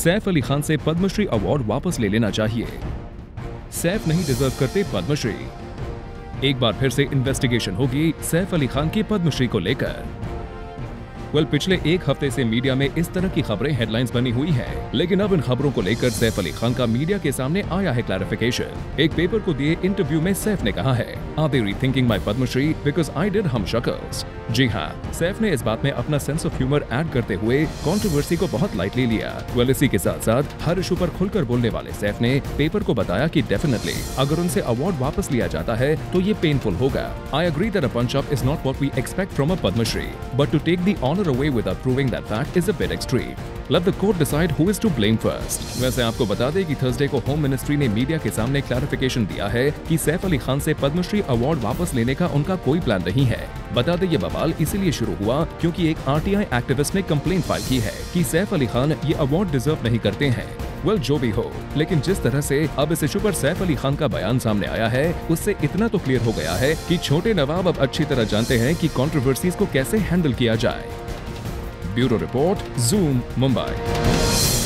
सैफ अली खान से पद्मश्री अवार्ड वापस ले लेना चाहिए। सैफ नहीं डिजर्व करते पद्मश्री। एक बार फिर से इन्वेस्टिगेशन होगी सैफ अली खान की पद्मश्री को लेकर। पिछले एक हफ्ते से मीडिया में इस तरह की खबरें हेडलाइंस बनी हुई है, लेकिन अब इन खबरों को लेकर सैफ अली खान का मीडिया के सामने आया है क्लैरिफिकेशन। एक पेपर को दिए इंटरव्यू में सैफ ने कहा है, "Are they rethinking my Padmashri because I did हम शक्ल्स?" जी हाँ, सैफ ने इस बात में अपना सेंस ऑफ ह्यूमर ऐड करते हुए कंट्रोवर्सी को बहुत लाइटली लिया। इसी के साथ साथ हर इशू पर खुलकर बोलने वाले सैफ ने पेपर को बताया कि डेफिनेटली अगर उनसे अवार्ड वापस लिया जाता है तो ये पेनफुल होगा। I agree that a punch up is not what we expect from a Padmashri, but to take the honour away without proving that fact is a bit extreme. Let the court decide who is to blame first. वैसे आपको बता दें कि Thursday को home ministry ने media के सामने clarification दिया है कि सैफ अली खान से पद्मश्री अवार्ड वापस लेने का उनका कोई प्लान नहीं है। बता दें ये बवाल इसीलिए शुरू हुआ क्योंकि एक आरटीआई एक्टिविस्ट ने कंप्लेंट फाइल की है कि सैफ अली खान ये अवार्ड डिजर्व नहीं करते हैं। जो भी हो, लेकिन जिस तरह से अब इस इशू पर सैफ अली खान का बयान सामने आया है उससे इतना तो क्लियर हो गया है कि छोटे नवाब अब अच्छी तरह जानते हैं कि कंट्रोवर्सीज को कैसे हैंडल किया जाए। Bureau report, zoom Mumbai.